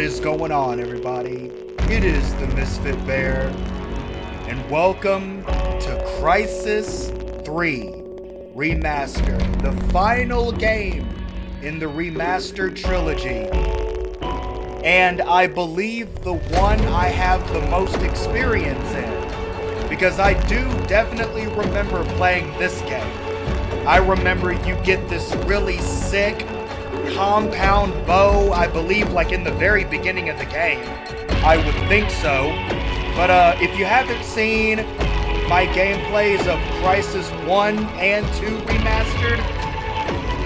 is going on, everybody? It is the Misfit Bear, and welcome to Crysis 3 Remastered, the final game in the remastered trilogy. And I believe the one I have the most experience in, because I do definitely remember playing this game. I remember you get this really sick compound bow, I believe, like in the very beginning of the game. I would think so. But if you haven't seen my gameplays of Crysis 1 and 2 Remastered,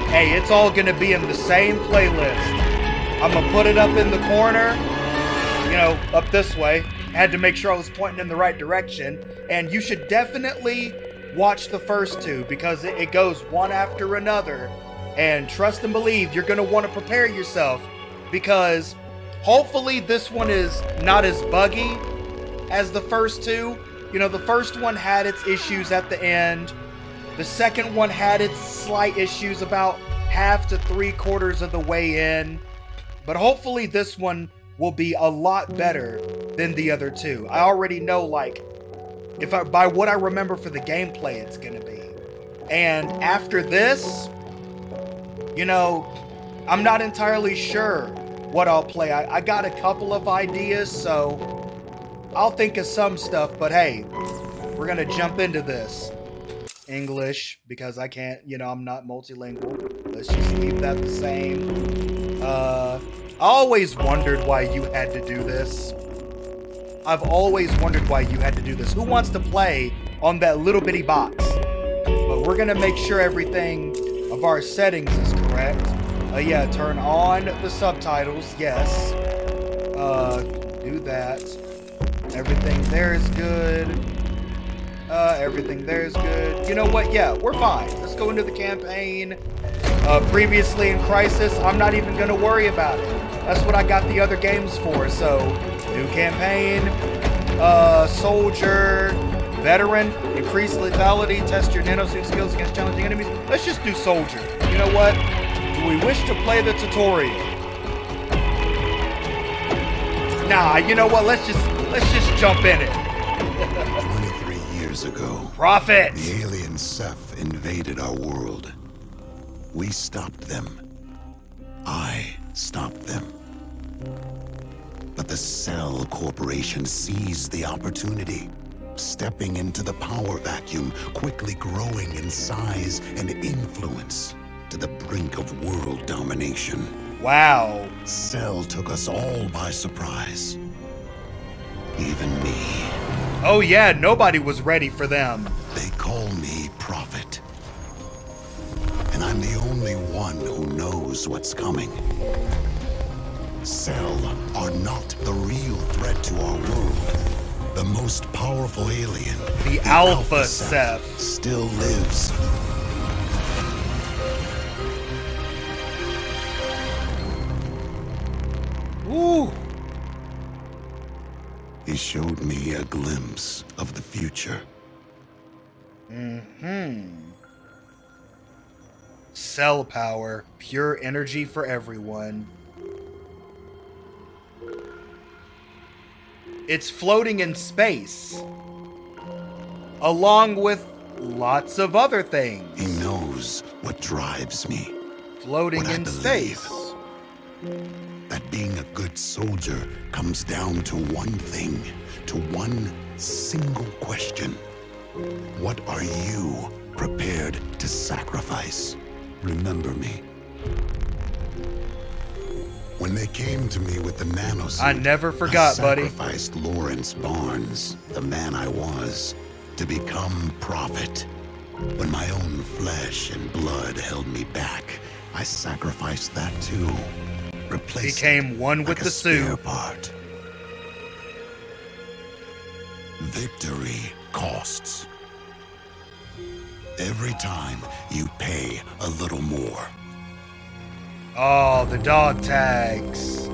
hey, it's all gonna be in the same playlist. I'm gonna put it up in the corner, you know, up this way. Had to make sure I was pointing in the right direction. And you should definitely watch the first two, because it goes one after another. And trust and believe, you're going to want to prepare yourself, because hopefully this one is not as buggy as the first two. You know, the first one had its issues at the end. The second one had its slight issues about half to three-quarters of the way in. But hopefully this one will be a lot better than the other two. I already know, like, by what I remember for the gameplay, it's going to be. And after this, you know, I'm not entirely sure what I'll play. I got a couple of ideas, so I'll think of some stuff. But hey, we're going to jump into this. English, because I can't, you know, I'm not multilingual. Let's just leave that the same. I always wondered why you had to do this. I've always wondered why you had to do this. Who wants to play on that little bitty box? But we're going to make sure everything of our settings is correct. Yeah, turn on the subtitles, yes. Do that. Everything there is good. Everything there is good. You know what? Yeah, we're fine. Let's go into the campaign. Previously in Crysis, I'm not even going to worry about it. That's what I got the other games for, so new campaign, soldier, veteran, increase lethality, test your nanosuit skills against challenging enemies. Let's just do soldier. You know what? Do we wish to play the tutorial? Nah, you know what? Let's just jump in it. 23 years ago, Prophet! The alien Ceph invaded our world. We stopped them. I stopped them. But the Cell Corporation seized the opportunity, stepping into the power vacuum, quickly growing in size and influence to the brink of world domination. Wow. Cell took us all by surprise. Even me. Oh yeah, nobody was ready for them. They call me Prophet. And I'm the only one who knows what's coming. Cell are not the real threat to our world. The most powerful alien, the Alpha Ceph, still lives. Ooh. He showed me a glimpse of the future. Mm-hmm. Cell power, pure energy for everyone. It's floating in space, along with lots of other things. He knows what drives me. Floating in space. That being a good soldier comes down to one thing, to one single question. What are you prepared to sacrifice? Remember me. When they came to me with the nanosuit, I never forgot, buddy. I sacrificed Lawrence Barnes, the man I was, to become Prophet. When my own flesh and blood held me back, I sacrificed that too. Replaced became one with the suit. Part. Victory costs. Every time you pay a little more. Oh, the dog tags.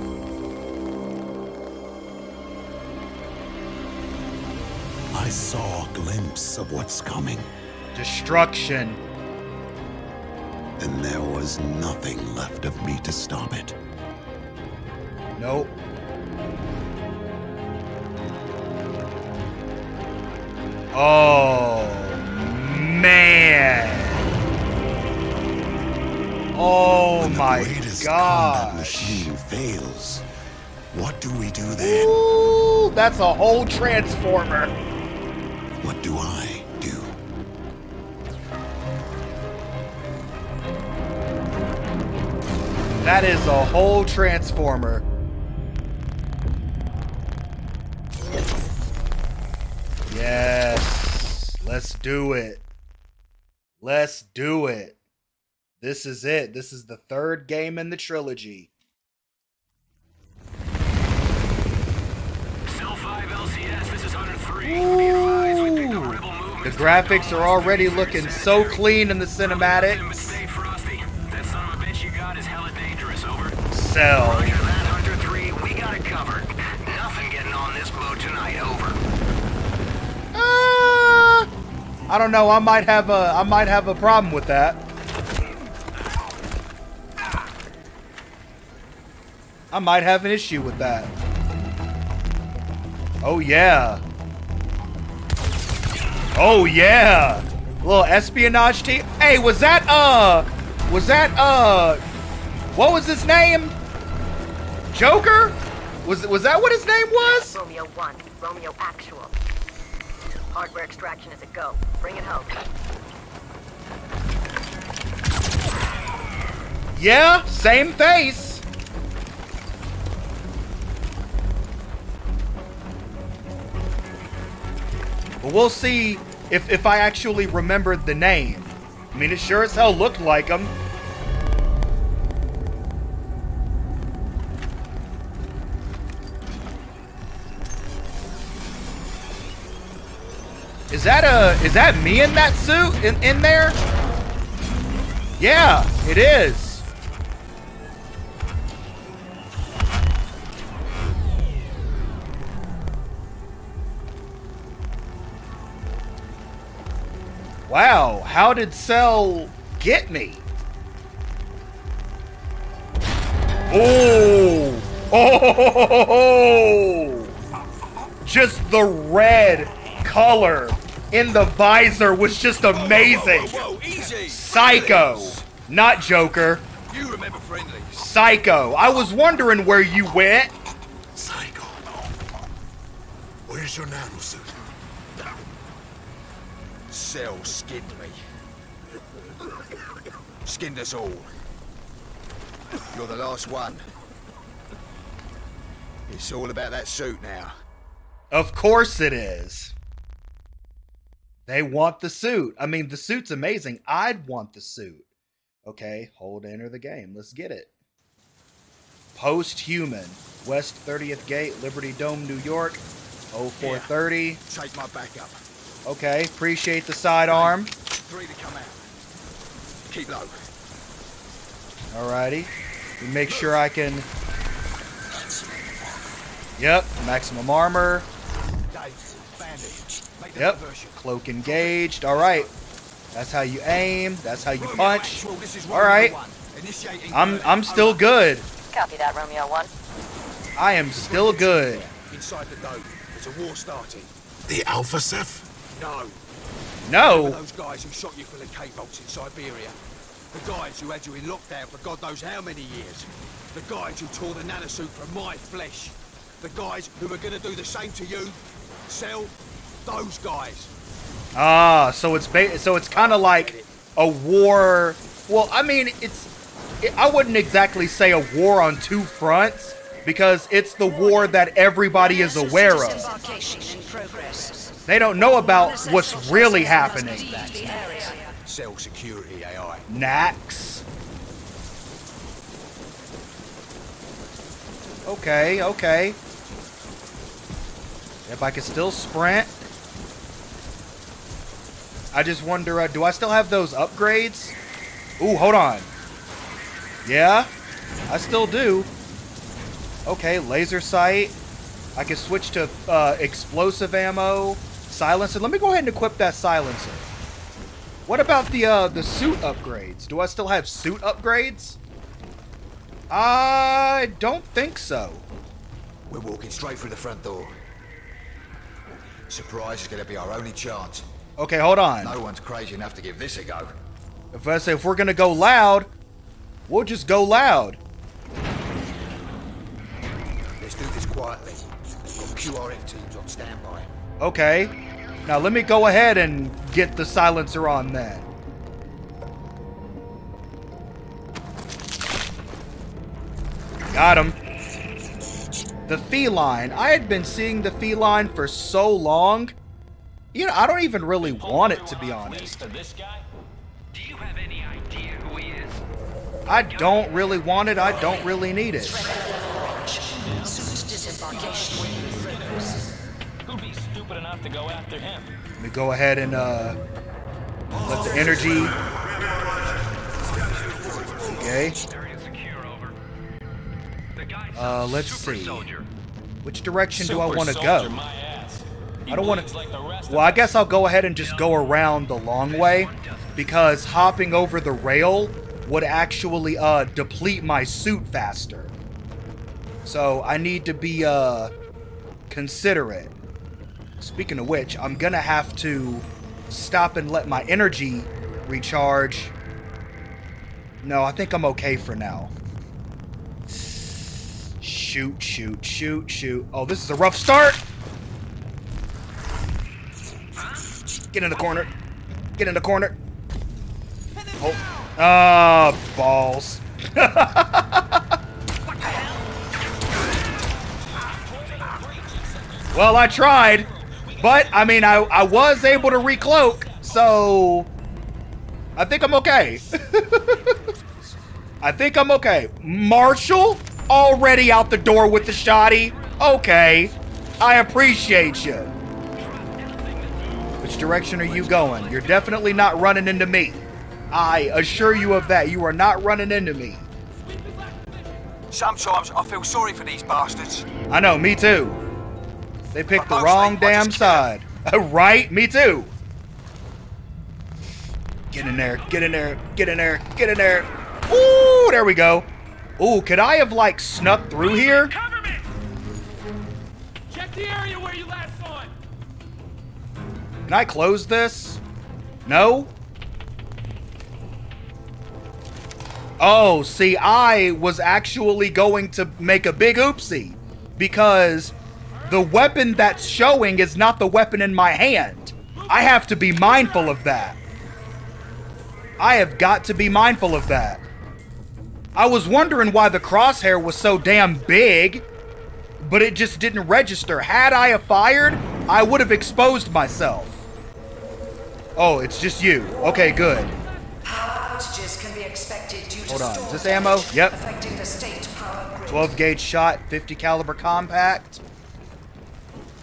I saw a glimpse of what's coming. Destruction. And there was nothing left of me to stop it. Nope. Oh, man. Oh, my God. Machine fails. What do we do then? Ooh, that's a whole transformer. What do I do? That is a whole transformer. Yes. Let's do it. Let's do it. This is it. This is the third game in the trilogy. Ooh. The graphics are already looking so clean in the cinematics. Cell. I don't know. I might have a problem with that. I might have an issue with that. Oh yeah. Oh yeah. A little espionage team. Hey, what was his name? Joker? Was that what his name was? Romeo One, Romeo Actual. Hardware extraction is a go. Bring it home. Yeah, same face. But we'll see if I actually remembered the name. I mean, it sure as hell looked like him. Is that me in that suit in there? Yeah, it is. Wow, how did Cell get me? Oh, oh! Just the red color in the visor was just amazing. Whoa. Psycho, not Joker. You remember friendly. Psycho. I was wondering where you went. Psycho. Where's your nano suit? Cell skinned me. Skinned us all. You're the last one. It's all about that suit now. Of course it is. They want the suit. I mean, the suit's amazing. I'd want the suit. Okay, hold enter the game. Let's get it. Post-human. West 30th Gate, Liberty Dome, New York. 0430. Yeah, take my backup. Okay, appreciate the sidearm. Three to come out. Keep low. Alrighty. We make sure I can... Yep, maximum armor. Yep, cloak engaged. All right, that's how you aim. That's how you punch. All right, I'm still good. Copy that, Romeo One. I am still good. Inside the dome, it's a war starting. The Alpha Ceph? No. No. Those guys who shot you for the K-bolts in Siberia. The guys who had you in lockdown for God knows how many years. The guys who tore the nanosuit from my flesh. The guys who were going to do the same to you. Cell. Those guys. Ah, so it's kind of like a war. Well, I mean, I wouldn't exactly say a war on two fronts, because it's the war that everybody is aware of. They don't know about what's really happening. Cell security AI. Nax. Okay, okay. If I could still sprint. I just wonder, do I still have those upgrades? Ooh, hold on. Yeah, I still do. Okay, laser sight. I can switch to explosive ammo, silencer. Let me go ahead and equip that silencer. What about the suit upgrades? Do I still have suit upgrades? I don't think so. We're walking straight through the front door. Surprise is going to be our only chance. Okay, hold on. No one's crazy enough to give this a go. If I say if we're going to go loud, we'll just go loud. Let's do this quietly. We've got QRF teams on standby. Okay. Now let me go ahead and get the silencer on that. Got him. The feline. I had been seeing the feline for so long. You know, I don't even really want it, to be honest. Do you have any idea who he is? I don't really want it. I don't really need it. Who'd be stupid enough to go after him? Let me go ahead and let the energy. Okay. Let's see. Which direction do I want to go? I don't want to... Well, I guess I'll go ahead and just go around the long way, because hopping over the rail would actually deplete my suit faster. So I need to be considerate. Speaking of which, I'm gonna have to stop and let my energy recharge. No, I think I'm okay for now. Shoot, shoot, shoot, shoot. Oh, this is a rough start. Get in the corner. Get in the corner. Oh, balls. Well, I tried, but I mean, I was able to recloak, so I think I'm okay. I think I'm okay. Marshall? Already out the door with the shotty. Okay, I appreciate you. Which direction are you going? You're definitely not running into me. I assure you of that. You are not running into me. Sometimes I feel sorry for these bastards. I know, me too. They picked the wrong damn side. Right? Me too. Get in there, get in there, get in there, get in there. Ooh, there we go. Ooh, could I have, like, snuck through here? Cover me! Check the area where you last saw it. Can I close this? No? Oh, see, I was actually going to make a big oopsie, because the weapon that's showing is not the weapon in my hand. I have to be mindful of that. I have got to be mindful of that. I was wondering why the crosshair was so damn big, but it just didn't register. Had I have fired, I would have exposed myself. Oh, it's just you. Okay, good. Power outages can be expected due to storm damage. Hold on. Is this ammo? Yep. Affecting the state power grid. 12 gauge shot, 50 caliber compact.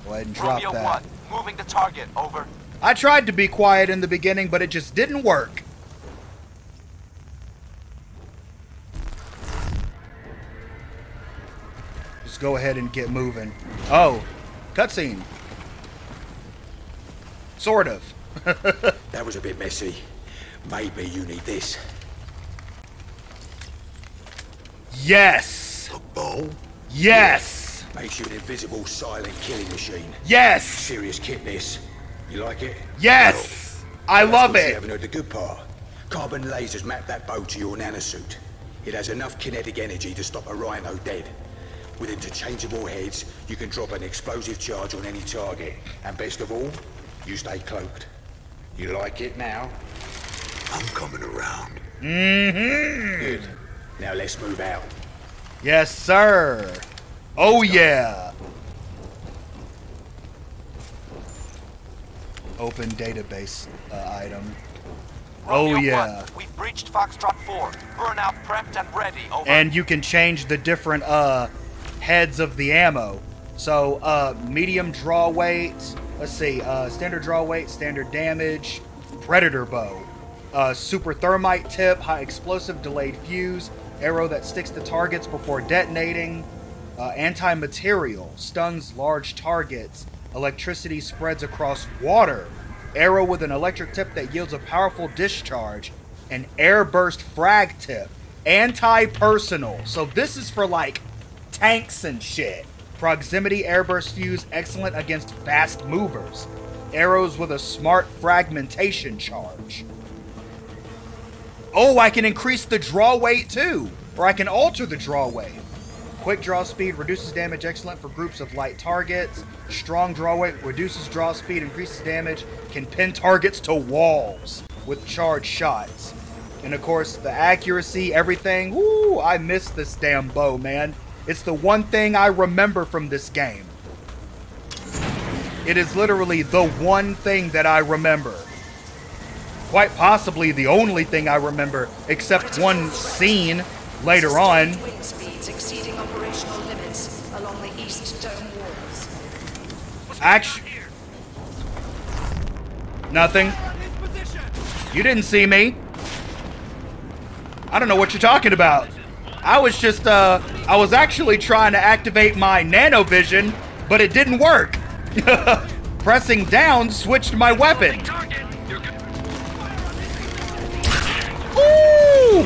Go ahead and drop that. Romeo One, moving the target. Over. I tried to be quiet in the beginning, but it just didn't work. Go ahead and get moving. Oh, cutscene. Sort of. That was a bit messy. Maybe you need this. Yes. A ball? Yes. Yeah. Makes you an invisible silent killing machine. Yes. Serious kit, this. You like it? Yes. No. I love it. You haven't heard the good part. Carbon lasers map that bow to your nanosuit. It has enough kinetic energy to stop a rhino dead. With interchangeable heads, you can drop an explosive charge on any target. And best of all, you stay cloaked. You like it now? I'm coming around. Mm-hmm. Good. Now let's move out. Yes, sir. Oh, yeah. Open database item. Romeo, oh, yeah. One, we've breached Foxtrot 4. We're now prepped and ready. Over. And you can change the different... heads of the ammo. So medium draw weight, let's see, standard draw weight, standard damage, predator bow, super thermite tip, high explosive, delayed fuse, arrow that sticks to targets before detonating, anti-material, stuns large targets, electricity spreads across water, arrow with an electric tip that yields a powerful discharge, an air burst frag tip, anti-personal. So this is for like tanks and shit. Proximity airburst fuse excellent against fast movers. Arrows with a smart fragmentation charge. Oh, I can increase the draw weight too, or I can alter the draw weight. Quick draw speed reduces damage, excellent for groups of light targets. Strong draw weight reduces draw speed, increases damage, can pin targets to walls with charged shots. And of course, the accuracy, everything. Woo, I miss this damn bow, man. It's the one thing I remember from this game. It is literally the one thing that I remember. Quite possibly the only thing I remember, except one scene later on. Wind speeds exceeding operational limits along the east dome walls. Actually, nothing. You didn't see me. I don't know what you're talking about. I was just, I was actually trying to activate my nanovision, but it didn't work. Pressing down switched my weapon. Ooh!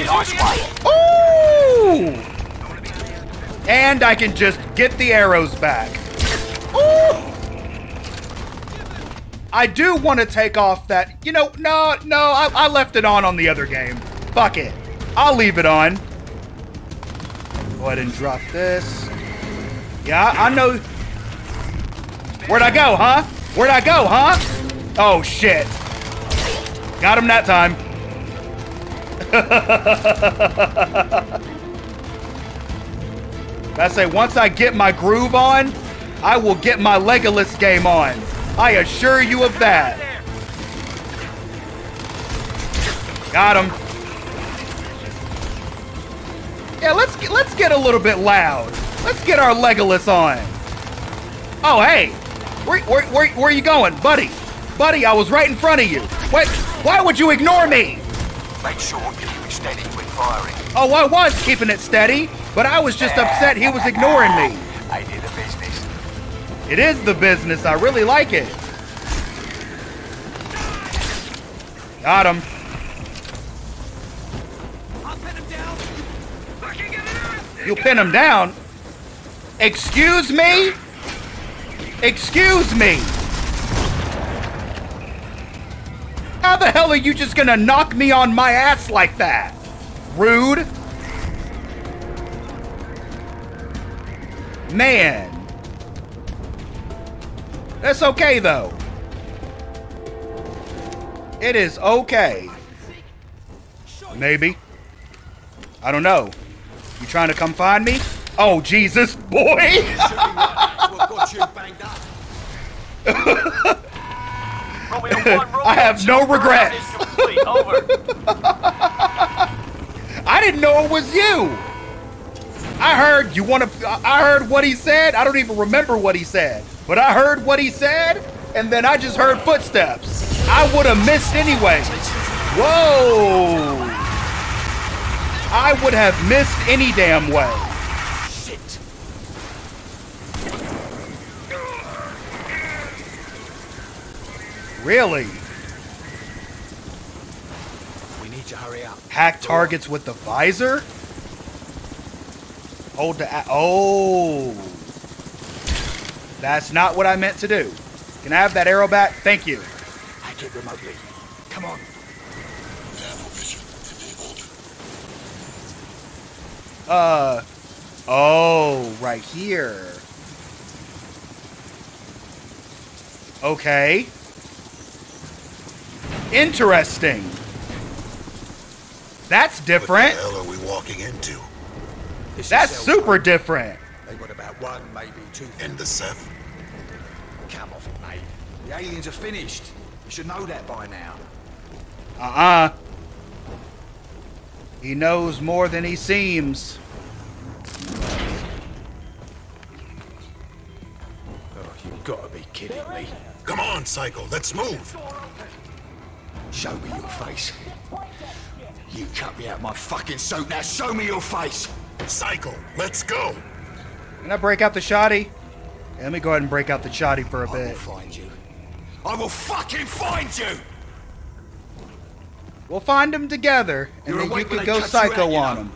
Ooh! And I can just get the arrows back. Ooh! I do want to take off that, you know, no, I left it on the other game. Fuck it. I'll leave it on. Go ahead and drop this. Yeah, I know. Where'd I go, huh? Where'd I go, huh? Oh, shit. Got him that time. I say, once I get my groove on, I will get my Legolas game on. I assure you of that. Got him. Yeah, let's get a little bit loud. Let's get our Legolas on. Oh, hey, where are you going, buddy? Buddy, I was right in front of you. What? Why would you ignore me? Make sure you keep steady when firing. Oh, I was keeping it steady, but I was just upset he was ignoring me. I did the business. It is the business. I really like it. Got him. I'll pin him down. Fucking get it. You'll pin him down? Excuse me? Excuse me. How the hell are you just gonna knock me on my ass like that? Rude. Man. That's okay though. It is okay. Maybe. I don't know. You trying to come find me? Oh, Jesus, boy. I have no regrets. I didn't know it was you. I heard you want to. I heard what he said. I don't even remember what he said, but I heard what he said, and then I just heard footsteps. I would have missed anyway. Whoa! I would have missed any damn way. Really? We need to hurry up. Hack targets with the visor? Hold the... Oh. That's not what I meant to do. Can I have that arrow back? Thank you. Hack it remotely. Come on. Oh, right here. Okay. Interesting. That's different. What the hell are we walking into? That's super different. They got about one, maybe two. And the Ceph? Come off it, mate. The aliens are finished. You should know that by now. He knows more than he seems. Oh, you've got to be kidding me. Come on, Psycho. Let's move. Show me your face. You cut me out of my fucking soap, now show me your face! Psycho, let's go! Can I break out the shoddy? Yeah, let me go ahead and break out the shoddy for a bit. I will find you. I will fucking find you! We'll find them together, and then you can go psycho on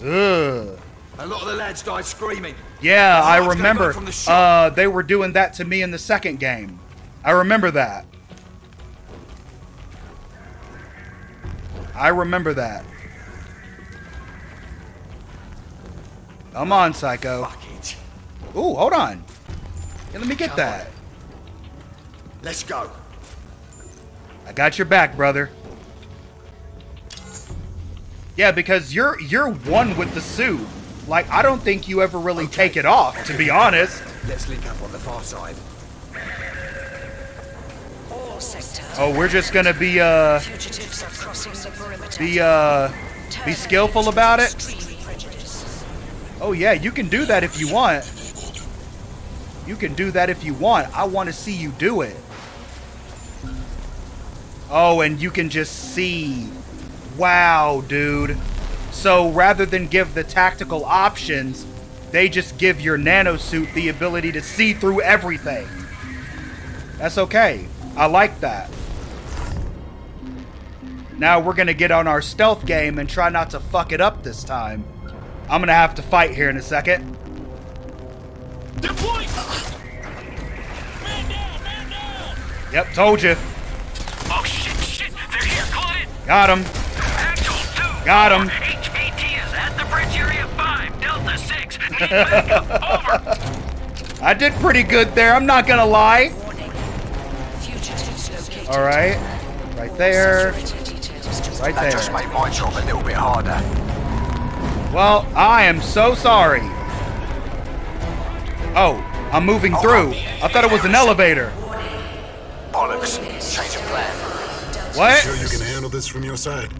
them. Ugh. A lot of the lads died screaming. Yeah, I remember. They were doing that to me in the second game. I remember that. I remember that. Come on, Psycho. Fuck it. Ooh, hold on. Yeah, let me get that. Let's go. I got your back, brother. Yeah, because you're one with the suit. Like, I don't think you ever really take it off, to be honest. Let's link up on the far side. Oh, we're just gonna be skillful about it. Oh yeah, you can do that if you want. You can do that if you want. I want to see you do it. Oh, and you can just see. Wow, dude. So rather than give the tactical options, they just give your nanosuit the ability to see through everything. That's okay. I like that. Now we're going to get on our stealth game and try not to fuck it up this time. I'm going to have to fight here in a second. Deploy! Man down, man down! Yep, told you. Oh shit, shit! They're here, Claudette! Got him. Actual 2. Got him. HAT is at the bridge area 5, Delta 6. Need backup, over. I did pretty good there, I'm not gonna lie. All right, right there, right there. That just made my job a little bit harder. Well, I am so sorry. Oh, I'm moving through. I thought it was an elevator. Bollocks! Change of plan. What? Sure you can handle this from your side?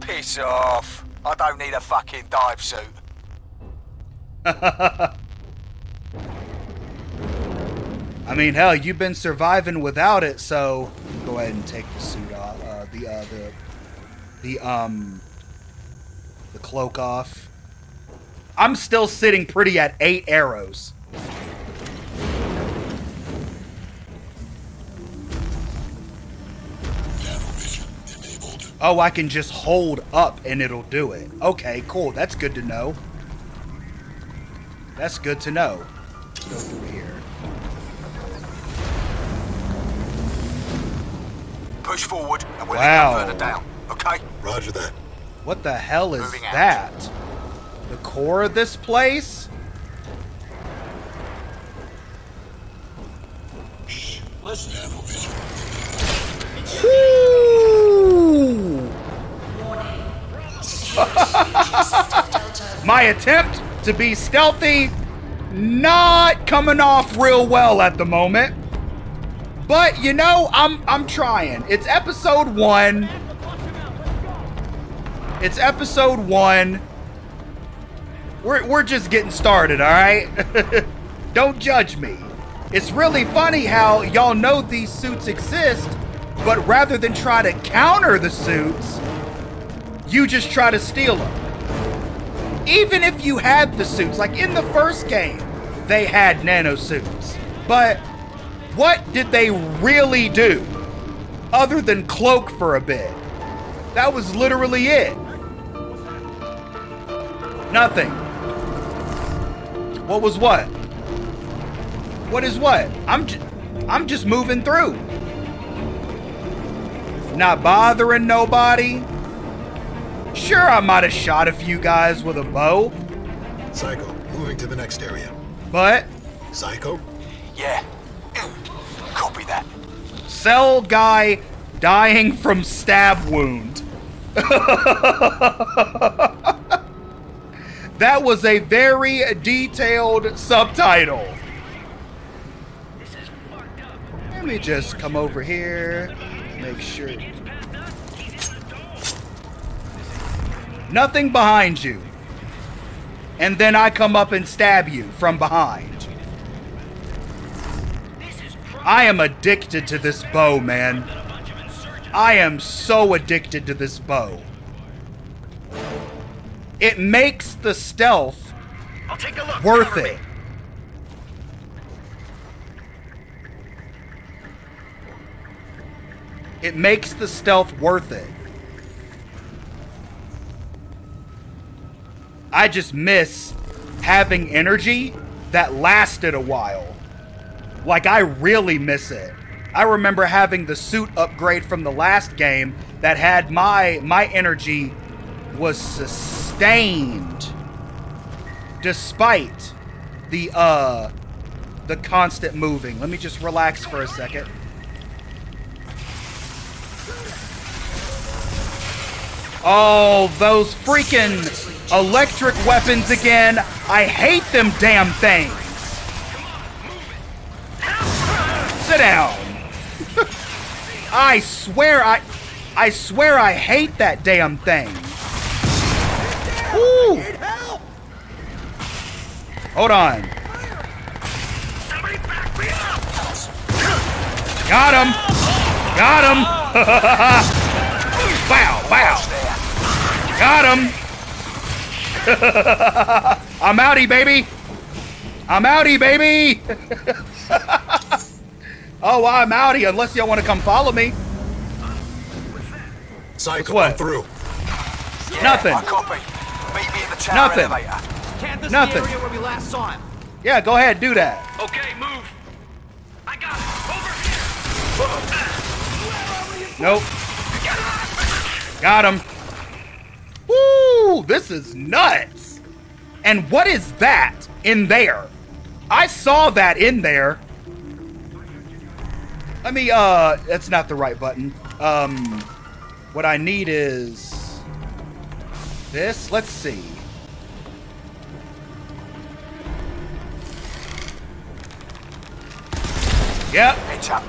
Piss off! I don't need a fucking dive suit. I mean, hell, you've been surviving without it, so go ahead and take the suit off, the cloak off. I'm still sitting pretty at 8 arrows. Oh, I can just hold up and it'll do it. Okay, cool. That's good to know. That's good to know. Let's go through here. Push forward and we'll go further down. Okay? Roger that. What the hell is that? The core of this place? Shh, listen. Woo! My attempt to be stealthy, not coming off real well at the moment. But you know, I'm trying. It's episode 1. It's episode 1. We're just getting started, all right? Don't judge me. It's really funny how y'all know these suits exist, but rather than try to counter the suits, you just try to steal them. Even if you had the suits, like in the first game, they had nano suits. But what did they really do other than cloak for a bit? That was literally it. Nothing. What was what? What is what? I'm just moving through. Not bothering nobody. Sure, I might have shot a few guys with a bow. Psycho, moving to the next area. But? Psycho? Yeah. Copy that. Cell guy dying from stab wound. That was a very detailed subtitle. Let me just come over here, make sure. Nothing behind you. And then I come up and stab you from behind. I am addicted to this bow, man. I am so addicted to this bow. It makes the stealth worth it. It makes the stealth worth it. I just miss having energy that lasted a while. Like, I really miss it. I remember having the suit upgrade from the last game that had my energy was sustained despite the constant moving. Let me just relax for a second. Oh, those freaking electric weapons again. I hate them damn things. Sit down. I swear I hate that damn thing. Ooh. Hold on. Got him. Got him. Wow, wow. Got him. I'm outie, baby. I'm outie, baby. Oh, I'm outie. Unless y'all want to come follow me. Psycho, I'm through. Yeah, nothing. I copy. Meet me in the tower elevator. Can't this nothing. The area where we last saw him? Yeah, go ahead, do that. Okay, move. I got it. Over here. Nope. Got him. Woo! This is nuts. And what is that in there? I saw that in there. Let me, that's not the right button. What I need is this. Let's see. Yep. Heads up.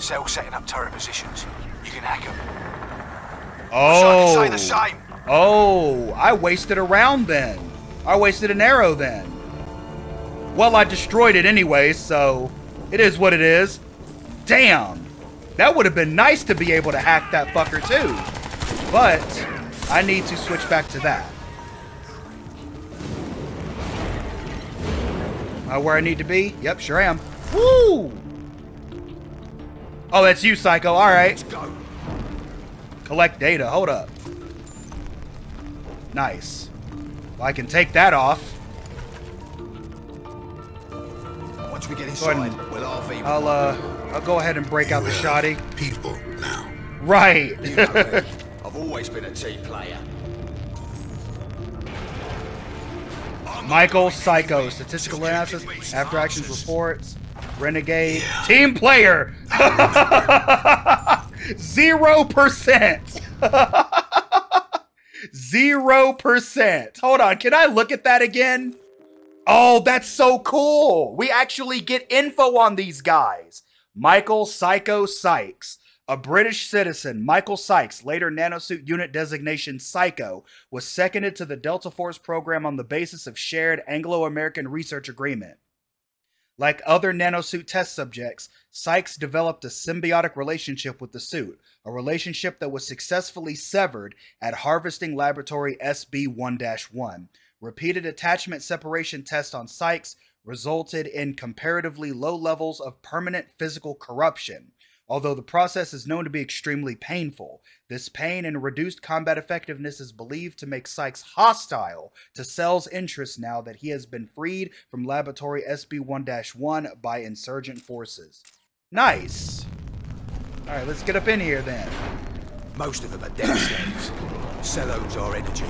Cell setting up turret positions. You can hack them. Oh. I can say the same. Oh, I wasted a round then. I wasted an arrow then. Well, I destroyed it anyway, so it is what it is. Damn, that would have been nice to be able to hack that fucker too, but I need to switch back to that. Am I where I need to be? Yep, sure am. Woo! Oh, that's you, Psycho. All right. Let's go. Collect data. Hold up. Nice. Well, I can take that off. Once we get inside, we'll I'll go ahead and break out the shoddy. People now. Right. You know me. I've always been a team player. Michael Psycho, statistical analysis, after actions reports, renegade, team player. 0%. 0%. Hold on, can I look at that again? Oh, that's so cool. We actually get info on these guys. Michael Psycho Sykes, a British citizen. Michael Sykes, later nanosuit unit designation Psycho, was seconded to the Delta Force program on the basis of shared Anglo-American research agreement. Like other nanosuit test subjects, Sykes developed a symbiotic relationship with the suit, a relationship that was successfully severed at Harvesting Laboratory SB1-1. Repeated attachment separation tests on Sykes resulted in comparatively low levels of permanent physical corruption. Although the process is known to be extremely painful, this pain and reduced combat effectiveness is believed to make Sykes hostile to Cell's interests now that he has been freed from Laboratory SB1-1 by insurgent forces. Nice. All right, let's get up in here then. Most of them are dead slaves. Cell owns our energy.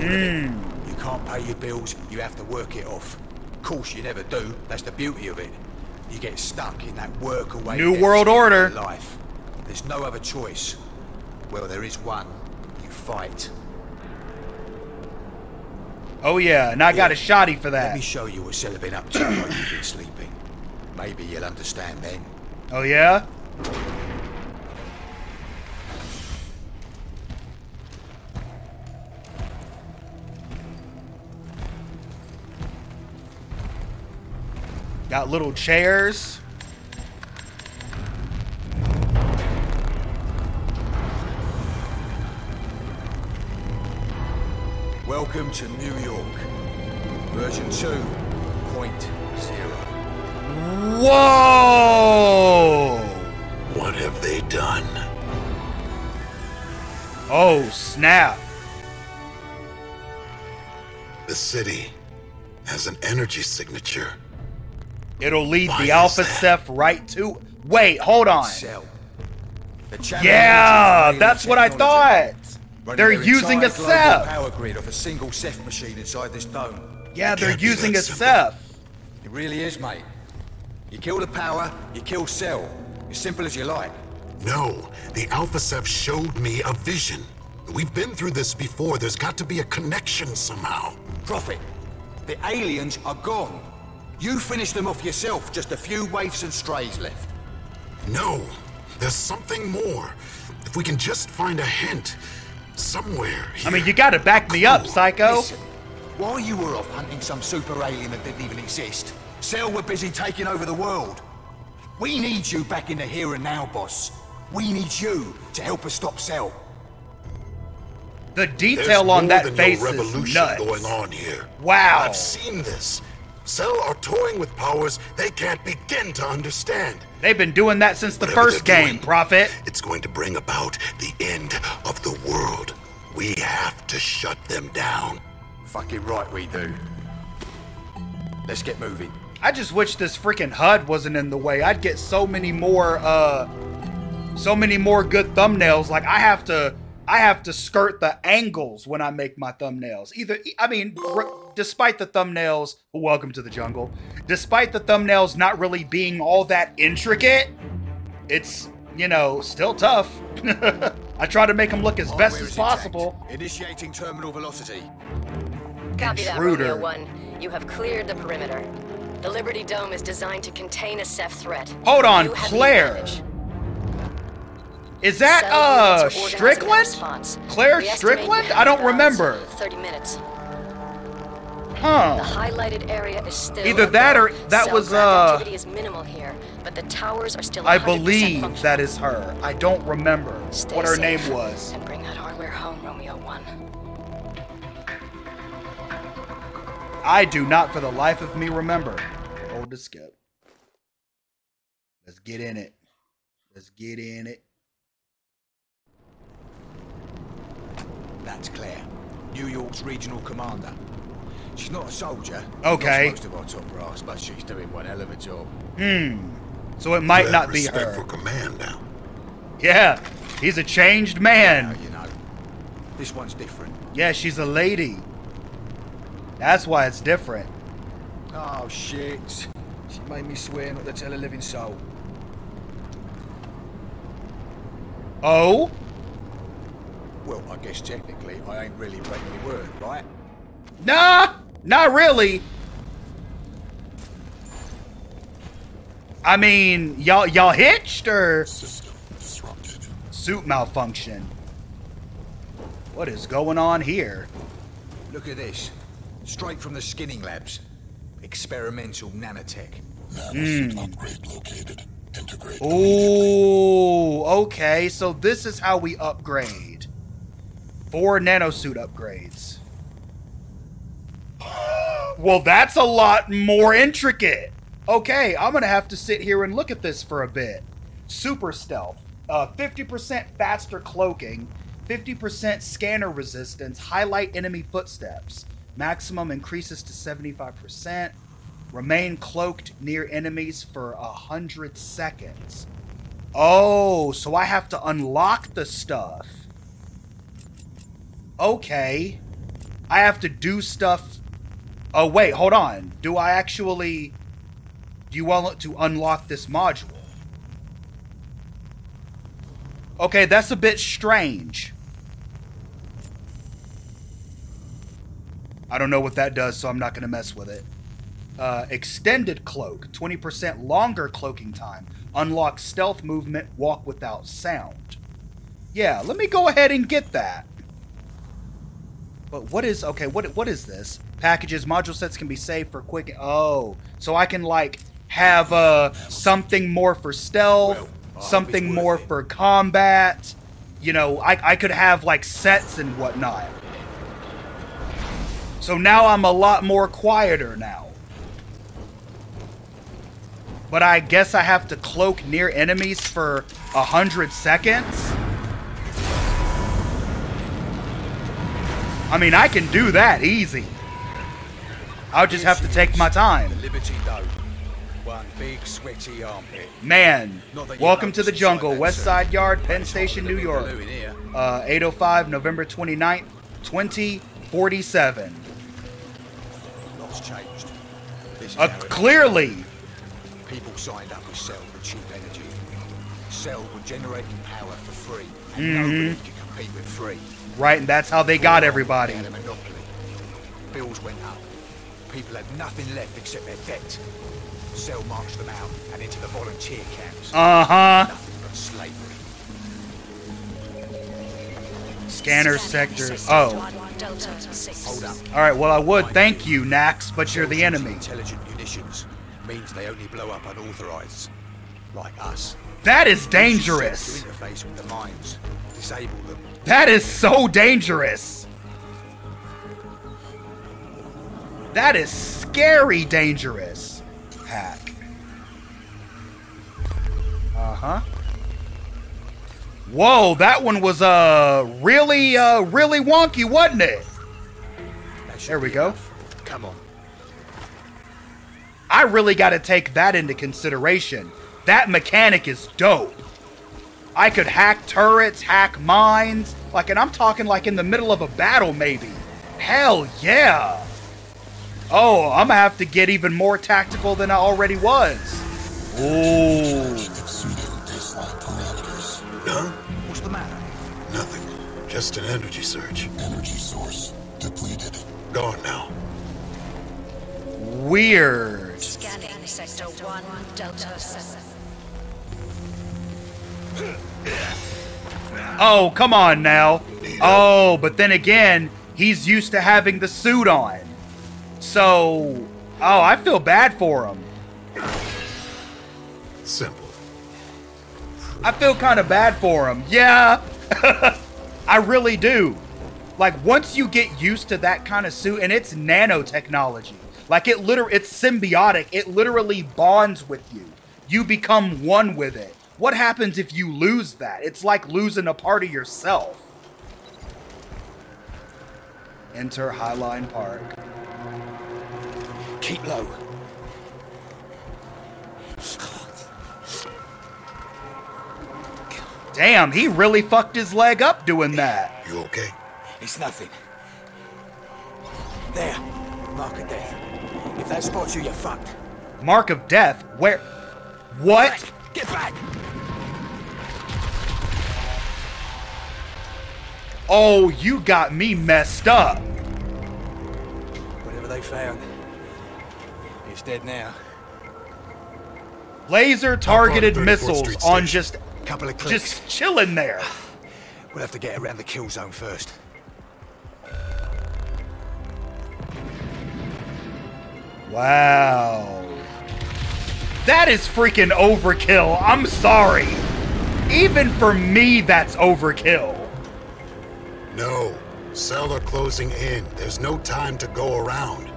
You can't pay your bills, you have to work it off. Of course you never do, that's the beauty of it. You get stuck in that work away. New World Order. Life. There's no other choice. Well, there is one. You fight. Oh yeah, and I got a shoddy for that. Let me show you what Cell have been up to while you've been sleeping. Maybe you'll understand then. Oh yeah? Got little chairs. Welcome to New York. Version 2.0. Whoa! What have they done? Oh, snap. The city has an energy signature. It'll lead the Alpha Ceph right to... Wait, hold on. Yeah, that's what I thought. They're using a Ceph. Power grid of a single Ceph machine inside this dome. Yeah, they're using a Ceph. It really is, mate. You kill the power, you kill Cell. As simple as you like. No, the Alpha Ceph showed me a vision. We've been through this before. There's got to be a connection somehow. Prophet, the aliens are gone. You finished them off yourself, just a few waifs and strays left. No, there's something more. If we can just find a hint somewhere here. I mean, you gotta back me up, Psycho. Listen, while you were off hunting some super alien that didn't even exist, Cell were busy taking over the world. We need you back in the here and now, boss. We need you to help us stop Cell. The detail on that face is nuts. Going on here. Wow. I've seen this. Cell are toying with powers they can't begin to understand. They've been doing that since the first game, Prophet. It's going to bring about the end of the world. We have to shut them down. Fucking right we do. Let's get moving. I just wish this freaking HUD wasn't in the way. I'd get so many more good thumbnails. Like I have to skirt the angles when I make my thumbnails. Despite the thumbnails, welcome to the jungle. Despite the thumbnails not really being all that intricate, it's, you know, still tough. I try to make them look as best as possible. Initiating terminal velocity. Copy that, Romeo One. You have cleared the perimeter. The Liberty Dome is designed to contain a Ceph threat. Hold on, Claire. Is that, Strickland? Claire Strickland? I don't remember. 30 minutes. Huh. The highlighted area is still either that or that was, activity is minimal here, but the towers are still, I believe that is her. I don't remember what her name was. And bring that hardware home, Romeo One. I do not for the life of me remember. Hold the skip. Let's get in it. Let's get in it. That's Claire, New York's regional commander. She's not a soldier. Okay. Most of our top brass, but she's doing one hell of a job. Hmm. So it might not be her. For command now. Yeah, he's a changed man. Yeah, you know, this one's different. Yeah, she's a lady. That's why it's different. Oh shit! She made me swear not to tell a living soul. Oh. Well, I guess technically I ain't really breaking my word, right? Nah, not really. I mean, y'all hitched or system disrupted. Suit malfunction. What is going on here? Look at this. Straight from the skinning labs. Experimental nanotech. Upgrade located. Integrate. Oh, okay. So this is how we upgrade. 4 nanosuit upgrades. Well, that's a lot more intricate. Okay, I'm gonna have to sit here and look at this for a bit. Super stealth, 50% faster cloaking, 50% scanner resistance, highlight enemy footsteps. Maximum increases to 75%. Remain cloaked near enemies for 100 seconds. Oh, so I have to unlock the stuff. Okay. I have to do stuff... Oh, wait, hold on. Do I actually... Do you want to unlock this module? Okay, that's a bit strange. I don't know what that does, so I'm not going to mess with it. Extended cloak. 20% longer cloaking time. Unlock stealth movement, walk without sound. Yeah, let me go ahead and get that. But what is... Okay, what is this? Packages, module sets can be saved for quick... Oh, so I can, like, have something more for stealth, something more for combat. You know, I could have, like, sets and whatnot. So now I'm a lot more quieter now. But I guess I have to cloak near enemies for 100 seconds? I mean, I can do that easy. I'll just have to take my time. Liberty Dome. One big sweaty armpit. Man, welcome to the jungle, West Side Yard, Penn Station, New York. 8:05, November 29th, 2047. Lots changed. Clearly. People signed up with Cell for cheap energy. Cell were generating power for free, and nobody could compete with free. Right, and that's how they got everybody. They had a monopoly. Bills went up. People had nothing left except their debt. Cell marched them out and into the volunteer camps. Nothing but slavery. Scanner sector. Oh. Hold up. All right. Well, I would thank you, Nax, but you're the enemy. Intelligent munitions means they only blow up unauthorized, like us. That is dangerous. Interface with the mines. Disable them. That is so dangerous. That is scary dangerous. Hack. Whoa, that one was really wonky, wasn't it? There we go. Come on. I really got to take that into consideration. That mechanic is dope. I could hack turrets, hack mines, like, and I'm talking like in the middle of a battle, maybe. Hell yeah! Oh, I'm gonna have to get even more tactical than I already was. Ooh. Huh? What's the matter? Nothing. Just an energy surge. Energy source depleted. Gone now. Weird. Scanning Sector 1 Delta 7. Oh, come on now. Oh, but then again, he's used to having the suit on. So, oh, I feel bad for him. Simple. I feel kind of bad for him. Yeah. I really do. Like, once you get used to that kind of suit, and it's nanotechnology. Like, it's symbiotic. It literally bonds with you. You become one with it. What happens if you lose that? It's like losing a part of yourself. Enter Highline Park. Keep low. Damn, he really fucked his leg up doing that. You okay? It's nothing. There. Mark of death. If that spots you, you're fucked. Mark of death? Where? What? Get back! Oh, you got me messed up. Whatever they found, it's dead now. Laser targeted missiles on just a couple of clicks. Just chilling there. We'll have to get around the kill zone first. Wow. That is freaking overkill. I'm sorry. Even for me, that's overkill. No. Cell are closing in. There's no time to go around.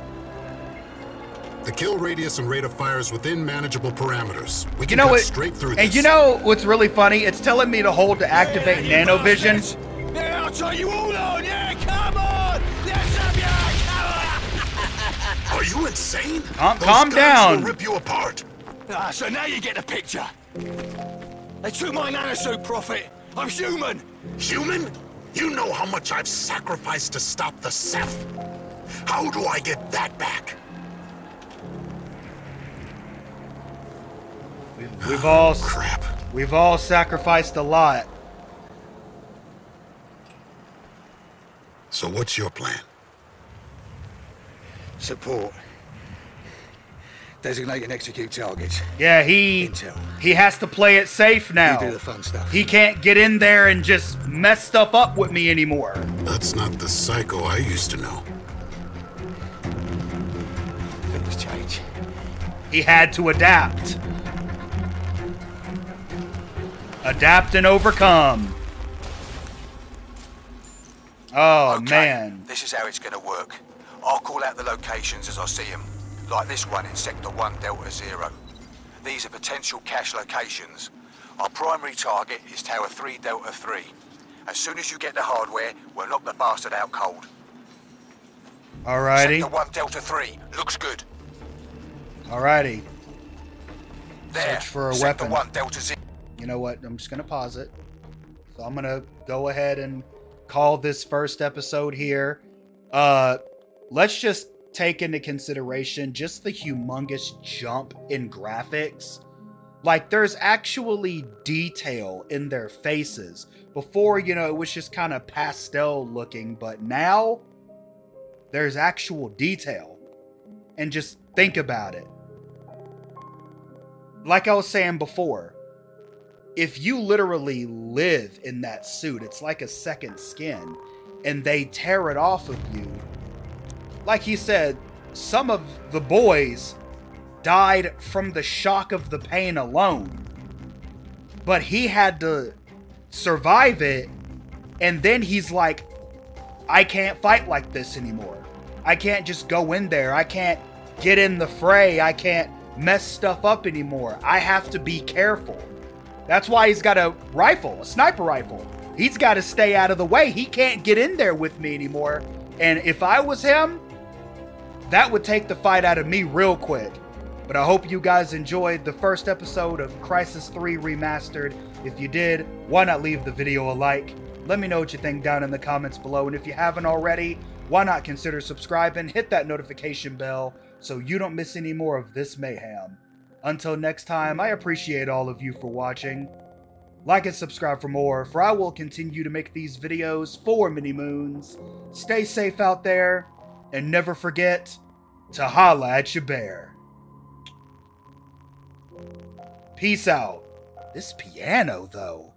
The kill radius and rate of fire is within manageable parameters. We can go straight through this. And you know what's really funny? It's telling me to hold to activate nanovision. Yeah, I'll tell you all on. Yeah, come on. Let's have ya. Come on. Are you insane? Calm down. Those guns will rip you apart. Ah, so now you get the picture. They took my nanosuit, Prophet. I'm human. Human? You know how much I've sacrificed to stop the Ceph. How do I get that back? We've all crap. We've all sacrificed a lot. So what's your plan? Support. Designate and execute targets. Yeah, he has to play it safe now. You do the fun stuff. He can't get in there and just mess stuff up with me anymore. That's not the Psycho I used to know. Things change. He had to adapt. Adapt and overcome. Oh, okay, man. This is how it's going to work. I'll call out the locations as I see them. Like this one in Sector 1 Delta Zero. These are potential cache locations. Our primary target is Tower 3 Delta 3. As soon as you get the hardware, we'll knock the bastard out cold. Alrighty. Sector 1 Delta 3. Looks good. Alrighty. There. Search for a weapon. Sector 1 Delta Zero. You know what? I'm just going to pause it. So I'm going to go ahead and call this first episode here. Let's just take into consideration just the humongous jump in graphics. Like, there's actually detail in their faces. Before, you know, it was just kind of pastel looking, but now there's actual detail. And just think about it. Like I was saying before, if you literally live in that suit, it's like a second skin, and they tear it off of you. Like he said, some of the boys died from the shock of the pain alone, but he had to survive it, and then he's like, I can't fight like this anymore. I can't just go in there. I can't get in the fray. I can't mess stuff up anymore. I have to be careful. That's why he's got a rifle, a sniper rifle. He's got to stay out of the way. He can't get in there with me anymore. And if I was him, that would take the fight out of me real quick. But I hope you guys enjoyed the first episode of Crysis 3 Remastered. If you did, why not leave the video a like? Let me know what you think down in the comments below. And if you haven't already, why not consider subscribing? Hit that notification bell so you don't miss any more of this mayhem. Until next time, I appreciate all of you for watching. Like and subscribe for more, for I will continue to make these videos for Mini Moons. Stay safe out there, and never forget to holla at your bear. Peace out. This piano, though.